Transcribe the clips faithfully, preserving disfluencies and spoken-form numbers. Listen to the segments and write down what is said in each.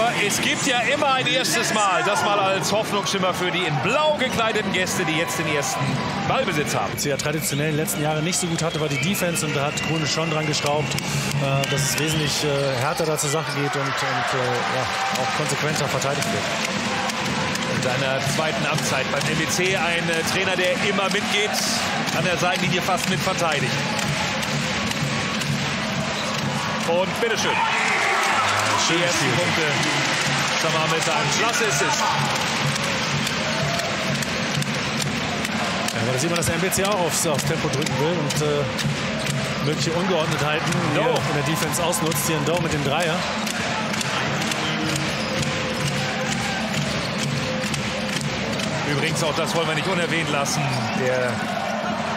Aber es gibt ja immer ein erstes Mal. Das mal als Hoffnungsschimmer für die in blau gekleideten Gäste, die jetzt den ersten Ballbesitz haben. Was sie ja traditionell in den letzten Jahren nicht so gut hatte, war die Defense. Und da hat Grunic schon dran geschraubt, dass es wesentlich härter da zur Sache geht und, und ja, auch konsequenter verteidigt wird. In seiner zweiten Amtszeit beim M B C ein Trainer, der immer mitgeht, an der Seitenlinie fast mit verteidigt. Und bitteschön. Die ersten Punkte. Sama mit einem klasse Assist. Ja, aber da sieht man, dass der M B C auch aufs, aufs Tempo drücken will und äh, mögliche Ungeordnetheiten no. in der Defense ausnutzt. Hier ein Dau mit dem Dreier. Übrigens, auch das wollen wir nicht unerwähnt lassen, der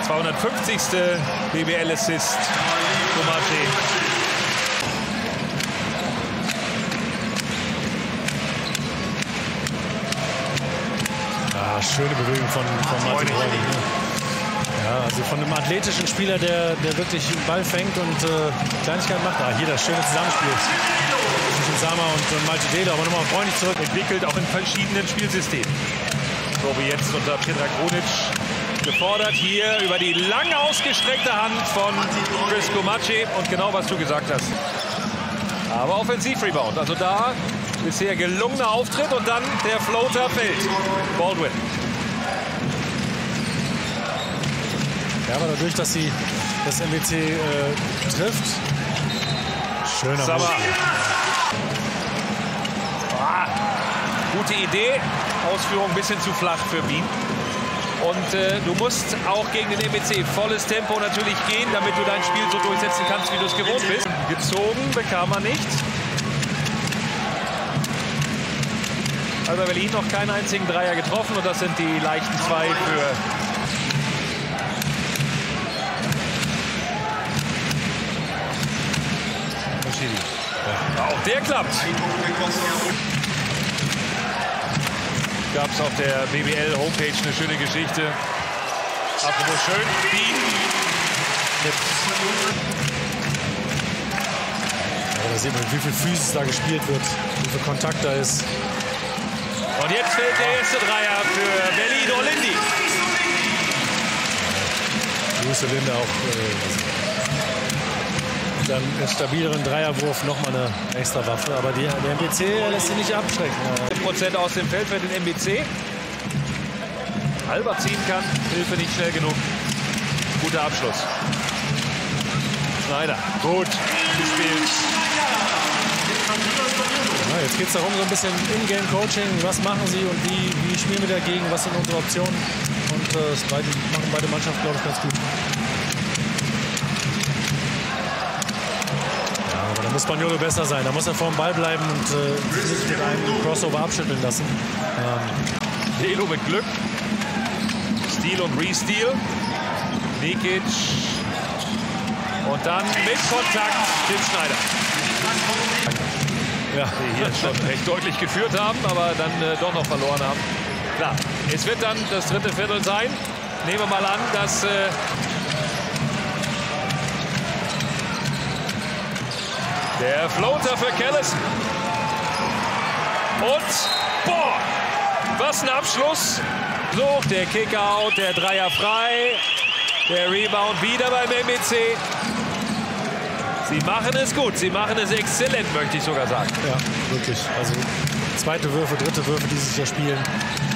zweihundertfünfzigste B B L-Assist Tomaschi. Ah, schöne Bewegung von, von Malte Dela. Ja, also von einem athletischen Spieler, der, der wirklich den Ball fängt und äh, Kleinigkeit macht. Ah, hier das schöne Zusammenspiel zwischen Sama und äh, Malte Dela, aber nochmal freundlich zurück. Entwickelt auch in verschiedenen Spielsystemen. Probe jetzt unter Petra Grunic gefordert. Hier über die lang ausgestreckte Hand von Chris Comacci. Und genau, was du gesagt hast. Aber Offensiv-Rebound. Also da bisher gelungener Auftritt. Und dann der Floater fällt. Baldwin. Ja, aber dadurch, dass sie das M B C äh, trifft. Schöner Sama. Ah, gute Idee. Ausführung ein bisschen zu flach für Wien. Und äh, du musst auch gegen den M B C volles Tempo natürlich gehen, damit du dein Spiel so durchsetzen kannst, wie du es gewohnt bist. Gezogen bekam er nicht. Alba Berlin noch keinen einzigen Dreier getroffen. Und das sind die leichten zwei für Muschini. Ja, auch der klappt. Gab es auf der B B L-Homepage eine schöne Geschichte. Apropos schön. Ja, da sieht man, wie viel Physis da gespielt wird, wie viel Kontakt da ist. Und jetzt fällt der erste Dreier für Berlin Olinde. Louis Olinde auch. Äh, dann einen stabileren Dreierwurf, nochmal eine extra Waffe. Aber die, der M B C lässt sie nicht abschrecken. Prozent aus dem Feld für den M B C. Halber ziehen kann, Hilfe nicht schnell genug. Guter Abschluss. Schneider, gut gespielt. Ja, jetzt geht es darum, so ein bisschen In-Game-Coaching. Was machen sie und wie, wie spielen wir dagegen? Was sind unsere Optionen? Und äh, das beide, machen beide Mannschaften, glaube ich, ganz gut. Muss Spaniolo besser sein, da muss er vor dem Ball bleiben und äh, sich mit einem Crossover abschütteln lassen. Ähm. Delo mit Glück. Steal und Re-Steal. Nikic. Und dann mit Kontakt Tim Schneider. Ja. Die hier schon recht deutlich geführt haben, aber dann äh, doch noch verloren haben. Klar, es wird dann das dritte Viertel sein. Nehmen wir mal an, dass... Äh, Der Floater für Kellis. Und, boah, was ein Abschluss. So, der Kick-Out, der Dreier frei. Der Rebound wieder beim M B C. Sie machen es gut, sie machen es exzellent, möchte ich sogar sagen. Ja, wirklich. Also zweite Würfe, dritte Würfe, die sich hier spielen.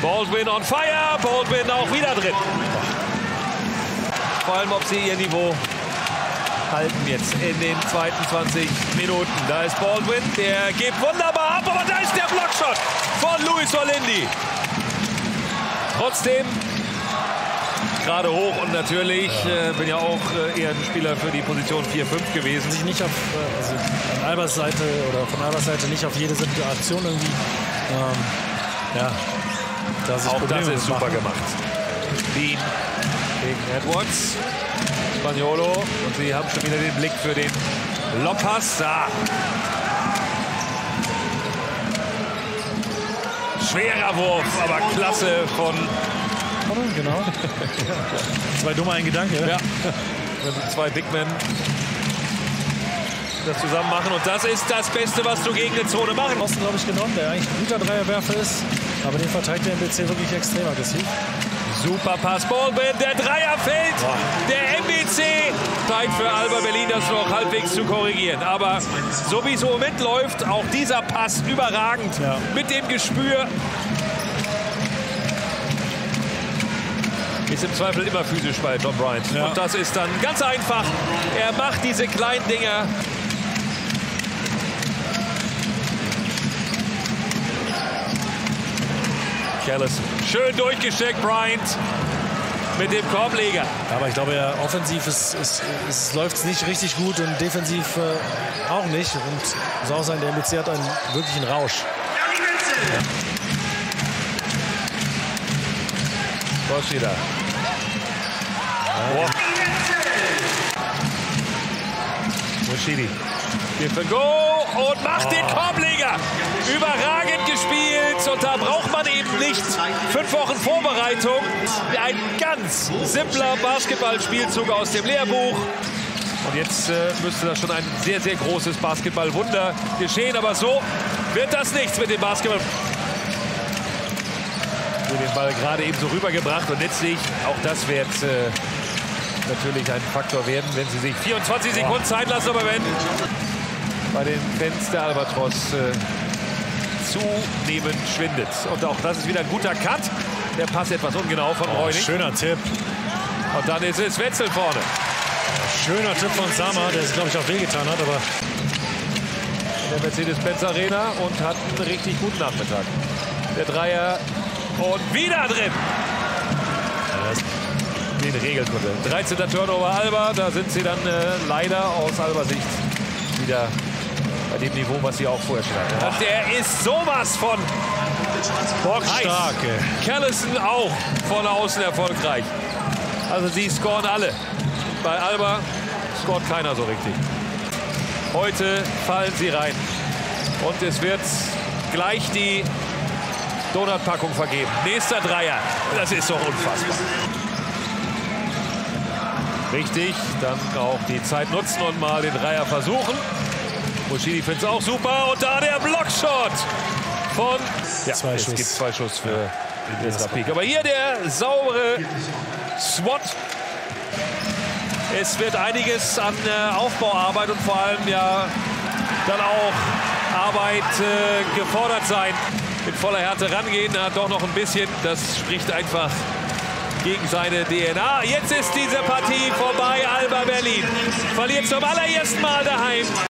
Baldwin on fire, Baldwin auch wieder drin. Vor allem, ob sie ihr Niveau halten jetzt in den zweiten zwanzig Minuten. Da ist Baldwin, der geht wunderbar ab, aber da ist der Blockshot von Louis Olinde. Trotzdem gerade hoch und natürlich äh, bin ja auch äh, eher ein Spieler für die Position vier fünf gewesen. Ich nicht auf äh, also an Albers Seite oder von Albers Seite nicht auf jede Situation irgendwie. Ähm, ja, das ist auch Probleme das ist super machen. gemacht. Die gegen Edwards. Spaniolo und sie haben schon wieder den Blick für den Lobpass. Ah. Schwerer Wurf, aber klasse von... Genau. Zwei dumme, ein Gedanke. Ja. Zwei Big Men. das zusammen machen. Und das ist das Beste, was du gegen eine Zone machen musst. Glaube ich, genommen, der eigentlich ein guter Dreierwerfer ist. Aber den verteidigt der M B C wirklich extrem aggressiv. Super Pass, Baldwin, der Dreier fällt. Boah. Der M B C Zeit für Alba Berlin, das noch halbwegs zu korrigieren. Aber so wie es im Moment läuft, auch dieser Pass überragend ja. Mit dem Gespür. Ist im Zweifel immer physisch bei Tom Bryant. Ja. Und das ist dann ganz einfach. Er macht diese kleinen Dinger. Kellis. Schön durchgesteckt, Bryant. Mit dem Korbleger. Aber ich glaube, ja, offensiv ist, ist, ist, läuft es nicht richtig gut und defensiv äh, auch nicht. Und muss auch sein, der M B C hat einen wirklichen Rausch. Ja. Tomaschi da. Oh. Muschini. Give and go und macht oh. den Korbleger. Überragend gespielt und da braucht man eben nicht fünf Wochen Vorbereitung. Ein ganz simpler Basketballspielzug aus dem Lehrbuch. Und jetzt äh, müsste da schon ein sehr, sehr großes Basketballwunder geschehen. Aber so wird das nichts mit dem Basketball. Den Ball gerade eben so rübergebracht und letztlich auch das wird äh, natürlich ein Faktor werden, wenn sie sich vierundzwanzig Sekunden Zeit lassen, aber wenn bei den Fans der Albatros äh, zunehmend schwindet. Und auch das ist wieder ein guter Cut. Der Pass etwas ungenau von oh, Reunig. Schöner Tipp. Und dann ist es Wetzel vorne. Schöner Tipp von Sama, der es glaube ich auch wehgetan hat, aber in der Mercedes-Benz-Arena und hat einen richtig guten Nachmittag. Der Dreier und wieder drin. Den Regelkunde. dreizehnter Turnover Alba. Da sind sie dann äh, leider aus Alba-Sicht wieder bei dem Niveau, was sie auch vorher schlagen. Und der ist sowas von bockstark. Callison auch von außen erfolgreich. Also sie scoren alle. Bei Alba scoret keiner so richtig. Heute fallen sie rein. Und es wird gleich die Donutpackung vergeben. Nächster Dreier. Das ist doch unfassbar. Richtig. Dann auch die Zeit nutzen und mal den Dreier versuchen. Muschini findet es auch super. Und da der Blockshot von... Ja, zwei es Schuss. Gibt zwei Schuss für ja, den Rapik. Aber hier der saubere Swat. Es wird einiges an äh, Aufbauarbeit und vor allem ja dann auch Arbeit äh, gefordert sein. Mit voller Härte rangehen, hat doch noch ein bisschen. Das spricht einfach gegen seine D N A. Jetzt ist diese Partie vorbei. Alba Berlin verliert zum allerersten Mal daheim.